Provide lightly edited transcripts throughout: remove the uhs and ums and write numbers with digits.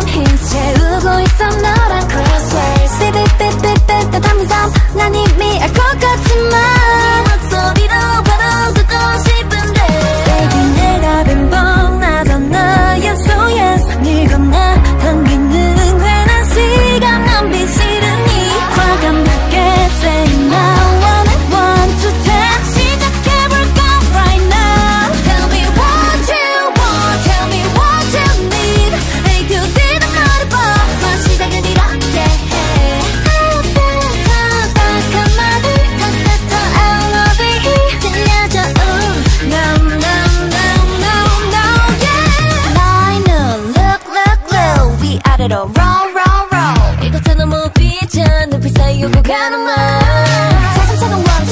some hints 채우고 있어 너랑 crossways 삐삐삐삐삐 따뜻한 밤 난 이미 알 것 같지만 네 목소리로 바로 듣고 싶은데 Baby 내가 빈번하다 너야 so yes 네가 나 당기는 괜한 시간 넌비 싫으니 화가 나게 say now roll, roll, roll 이것도 너무 비쳐 눈빛 사이로 가는 말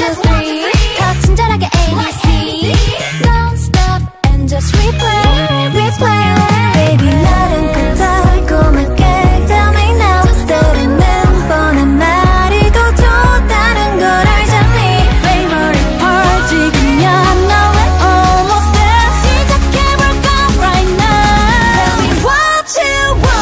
차근차근 1, 2, 3 더 친절하게 ABC Don't stop and just replay, replay Baby 나름 꼭 달콤하게 Tell me now 떠오르는 뻔한 말이 더 좋다는 걸 알잖니 Favorite part 지금요 I know it almost there 시작해볼까 right now Tell me what you want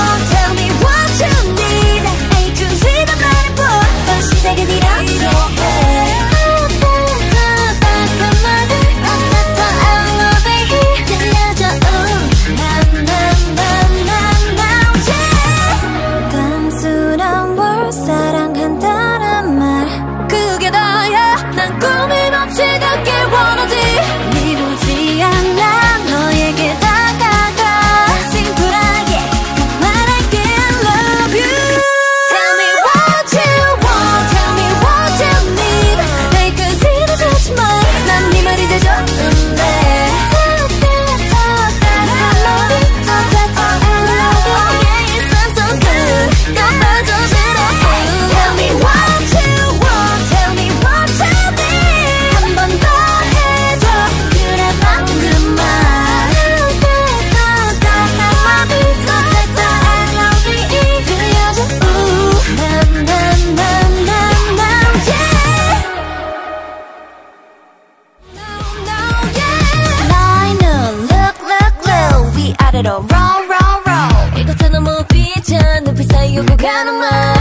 roll, roll, roll 이것도 너무 비쳐 눈빛 사이로 가는 말